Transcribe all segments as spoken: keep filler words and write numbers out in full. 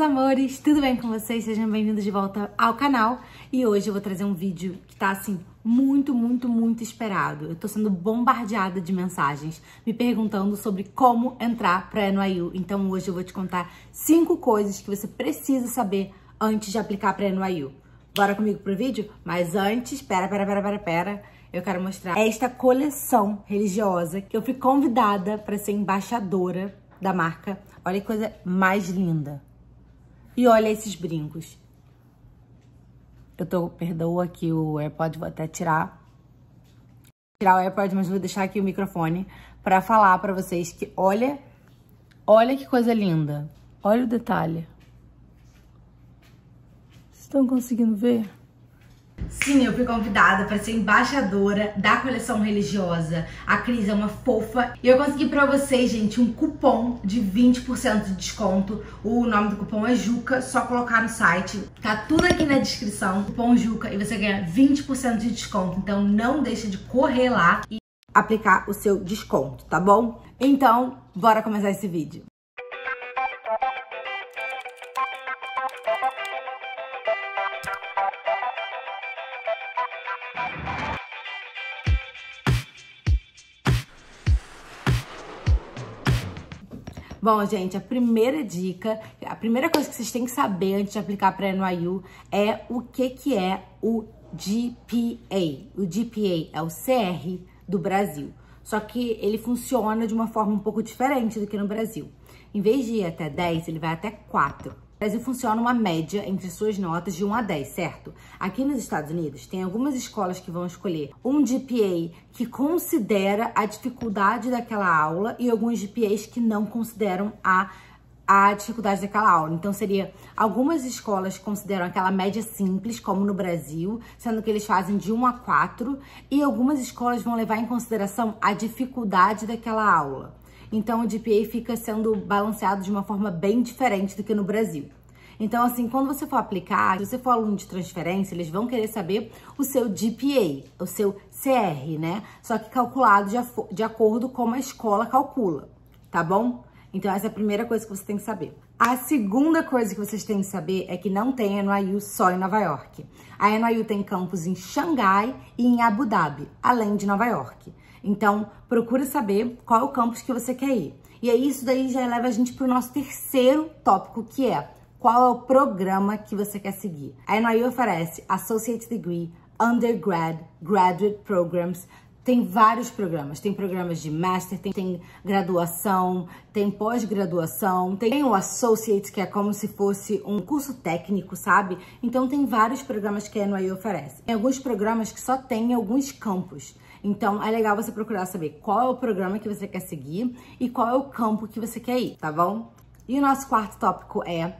meus amores, tudo bem com vocês? Sejam bem-vindos de volta ao canal. E hoje eu vou trazer um vídeo que tá assim, muito, muito, muito esperado. Eu tô sendo bombardeada de mensagens me perguntando sobre como entrar pra N Y U. Então hoje eu vou te contar cinco coisas que você precisa saber antes de aplicar pra N Y U. Bora comigo pro vídeo? Mas antes, pera, pera, pera, pera, pera. Eu quero mostrar esta coleção religiosa que eu fui convidada pra ser embaixadora da marca. Olha que coisa mais linda. E olha esses brincos. Eu tô, perdoa aqui o AirPod, vou até tirar. Tirar o AirPod, mas vou deixar aqui o microfone pra falar pra vocês que olha, olha que coisa linda. Olha o detalhe. Vocês estão conseguindo ver? Sim, eu fui convidada para ser embaixadora da coleção religiosa. A Cris é uma fofa. E eu consegui para vocês, gente, um cupom de vinte por cento de desconto. O nome do cupom é JUCA, só colocar no site. Tá tudo aqui na descrição, cupom JUCA, e você ganha vinte por cento de desconto. Então não deixa de correr lá e aplicar o seu desconto, tá bom? Então, bora começar esse vídeo. Bom, gente, a primeira dica, a primeira coisa que vocês têm que saber antes de aplicar para N Y U é o que que é o G P A. O G P A é o C R do Brasil, só que ele funciona de uma forma um pouco diferente do que no Brasil. Em vez de ir até dez, ele vai até quatro. No Brasil funciona uma média entre suas notas de um a dez, certo? Aqui nos Estados Unidos tem algumas escolas que vão escolher um G P A que considera a dificuldade daquela aula e alguns G P As que não consideram a, a dificuldade daquela aula. Então seria, algumas escolas consideram aquela média simples, como no Brasil, sendo que eles fazem de um a quatro, e algumas escolas vão levar em consideração a dificuldade daquela aula. Então, o G P A fica sendo balanceado de uma forma bem diferente do que no Brasil. Então, assim, quando você for aplicar, se você for aluno de transferência, eles vão querer saber o seu G P A, o seu C R, né? Só que calculado de, de acordo com como a escola calcula, tá bom? Então, essa é a primeira coisa que você tem que saber. A segunda coisa que vocês têm que saber é que não tem N Y U só em Nova York. A N Y U tem campus em Xangai e em Abu Dhabi, além de Nova York. Então, procura saber qual é o campus que você quer ir. E aí, isso daí já leva a gente para o nosso terceiro tópico, que é qual é o programa que você quer seguir. A N Y U oferece Associate Degree, Undergrad, Graduate Programs. Tem vários programas. Tem programas de Master, tem, tem graduação, tem pós-graduação, tem o Associate, que é como se fosse um curso técnico, sabe? Então, tem vários programas que a N Y U oferece. Tem alguns programas que só tem em alguns campos. Então, é legal você procurar saber qual é o programa que você quer seguir e qual é o campo que você quer ir, tá bom? E o nosso quarto tópico é: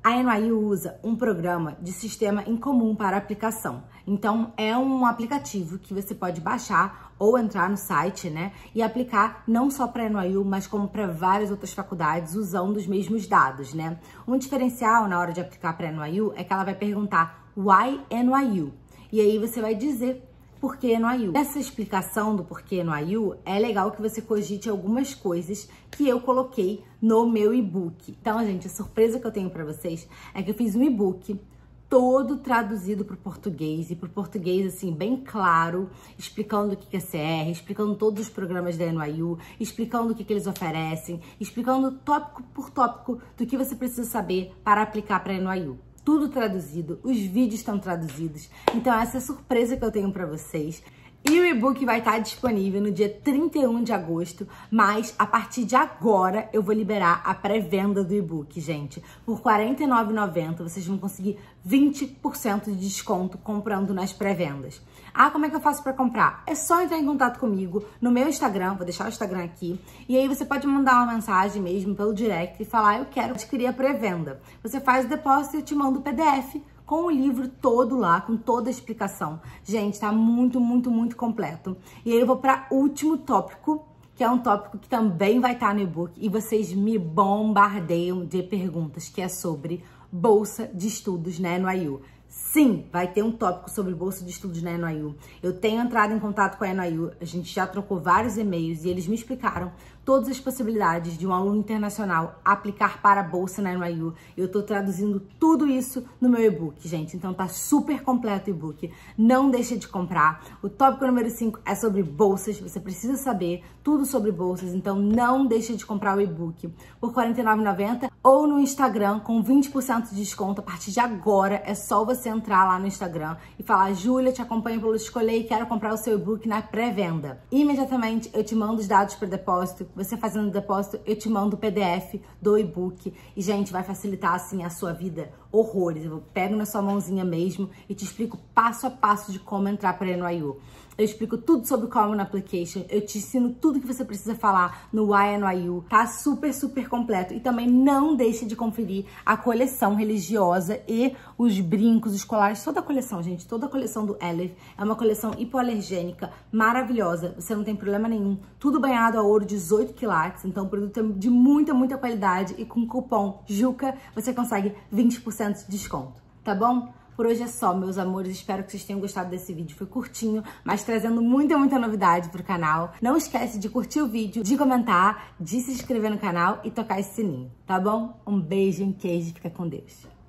a N Y U usa um programa de sistema em comum para aplicação. Então, é um aplicativo que você pode baixar ou entrar no site, né? E aplicar não só para N Y U, mas como para várias outras faculdades usando os mesmos dados, né? Um diferencial na hora de aplicar para N Y U é que ela vai perguntar why N Y U? E aí você vai dizer por que N Y U? Nessa explicação do porquê N Y U, é legal que você cogite algumas coisas que eu coloquei no meu e-book. Então, gente, a surpresa que eu tenho pra vocês é que eu fiz um e-book todo traduzido pro português, e pro português, assim, bem claro, explicando o que é C R, explicando todos os programas da N Y U, explicando o que, que eles oferecem, explicando tópico por tópico do que você precisa saber para aplicar pra N Y U. Tudo traduzido, os vídeos estão traduzidos. Então essa é a surpresa que eu tenho pra vocês. E o e-book vai estar disponível no dia trinta e um de agosto, mas a partir de agora eu vou liberar a pré-venda do e-book, gente. Por quarenta e nove reais e noventa centavos vocês vão conseguir vinte por cento de desconto comprando nas pré-vendas. Ah, como é que eu faço para comprar? É só entrar em contato comigo no meu Instagram, vou deixar o Instagram aqui, e aí você pode mandar uma mensagem mesmo pelo direct e falar: eu quero adquirir a pré-venda. Você faz o depósito e eu te mando o P D F com o livro todo lá, com toda a explicação. Gente, tá muito, muito, muito completo. E aí eu vou para o último tópico, que é um tópico que também vai estar no e-book, e vocês me bombardeiam de perguntas, que é sobre bolsa de estudos na N Y U. Sim, vai ter um tópico sobre bolsa de estudos na N Y U. Eu tenho entrado em contato com a N Y U, a gente já trocou vários e-mails e eles me explicaram todas as possibilidades de um aluno internacional aplicar para a bolsa na N Y U. Eu estou traduzindo tudo isso no meu e-book, gente. Então tá super completo o e-book. Não deixa de comprar. O tópico número cinco é sobre bolsas. Você precisa saber tudo sobre bolsas. Então não deixa de comprar o e-book por quarenta e nove reais e noventa centavos ou no Instagram com vinte por cento de desconto. A partir de agora é só você entrar lá no Instagram e falar: Júlia, te acompanho pelo Descolei e quero comprar o seu e-book na pré-venda. Imediatamente eu te mando os dados para depósito. Você fazendo o depósito, eu te mando o P D F do e-book. E, gente, vai facilitar, assim, a sua vida horrores. Eu pego na sua mãozinha mesmo e te explico passo a passo de como entrar para a N Y U. Eu explico tudo sobre Common Application. Eu te ensino tudo que você precisa falar no N Y U. Tá super, super completo. E também não deixe de conferir a coleção religiosa e os brincos escolares. Toda a coleção, gente. Toda a coleção do Elle. É uma coleção hipoalergênica, maravilhosa. Você não tem problema nenhum. Tudo banhado a ouro, dezoito quilates. Então o produto é de muita, muita qualidade. E com o cupom JUCA você consegue vinte por cento de desconto. Tá bom? Por hoje é só, meus amores. Espero que vocês tenham gostado desse vídeo. Foi curtinho, mas trazendo muita, muita novidade pro canal. Não esquece de curtir o vídeo, de comentar, de se inscrever no canal e tocar esse sininho, tá bom? Um beijo, um queijo, fica com Deus.